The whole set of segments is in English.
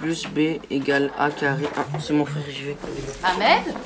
plus B égale A carré 1. C'est mon frère, j'y vais. Ahmed?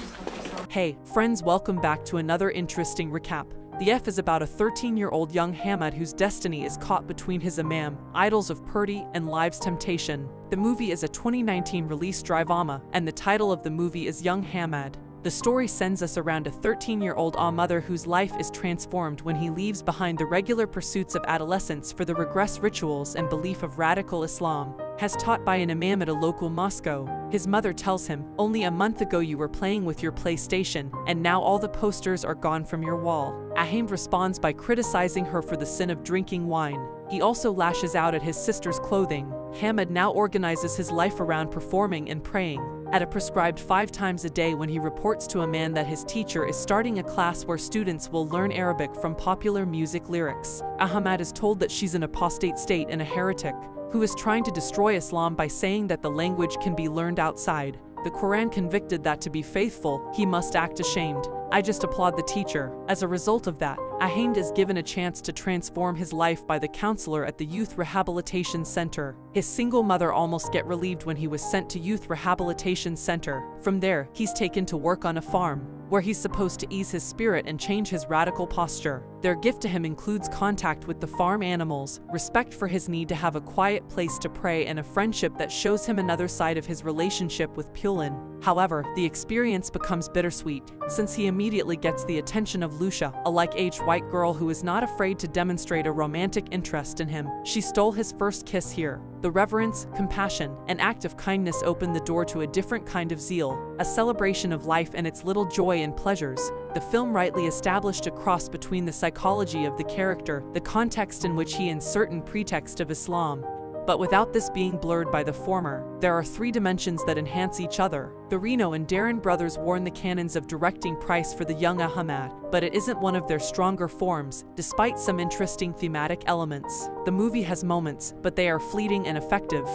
Hey, friends, welcome back to another interesting recap. The F is about a 13-year-old young Ahmed whose destiny is caught between his imam, idols of purity, and life's temptation. The movie is a 2019 release drivama, and the title of the movie is Young Ahmed. The story sends us around a 13-year-old mother whose life is transformed when he leaves behind the regular pursuits of adolescence for the regress rituals and belief of radical Islam, as taught by an imam at a local mosque. His mother tells him, "Only a month ago you were playing with your PlayStation, and now all the posters are gone from your wall." Ahmed responds by criticizing her for the sin of drinking wine. He also lashes out at his sister's clothing. Ahmed now organizes his life around performing and praying at a prescribed 5 times a day when he reports to a man that his teacher is starting a class where students will learn Arabic from popular music lyrics. Ahmed is told that she's an apostate state and a heretic, who is trying to destroy Islam by saying that the language can be learned outside. The Quran convicted that to be faithful, he must act ashamed. I just applaud the teacher. As a result of that, Ahmed is given a chance to transform his life by the counselor at the Youth Rehabilitation Center. His single mother almost get relieved when he was sent to Youth Rehabilitation Center. From there, he's taken to work on a farm, where he's supposed to ease his spirit and change his radical posture. Their gift to him includes contact with the farm animals, respect for his need to have a quiet place to pray, and a friendship that shows him another side of his relationship with Pulin. However, the experience becomes bittersweet, since he immediately gets the attention of Lucia, a like-aged white girl who is not afraid to demonstrate a romantic interest in him. She stole his first kiss here. The reverence, compassion, and act of kindness open the door to a different kind of zeal, a celebration of life and its little joy and pleasures. The film rightly established a cross between the psychology of the character, the context in which he and certain pretext of Islam, but without this being blurred by the former. There are 3 dimensions that enhance each other. The Reno and Darren brothers warn the canons of directing price for the young Ahmed, but it isn't one of their stronger forms, despite some interesting thematic elements. The movie has moments, but they are fleeting and effective.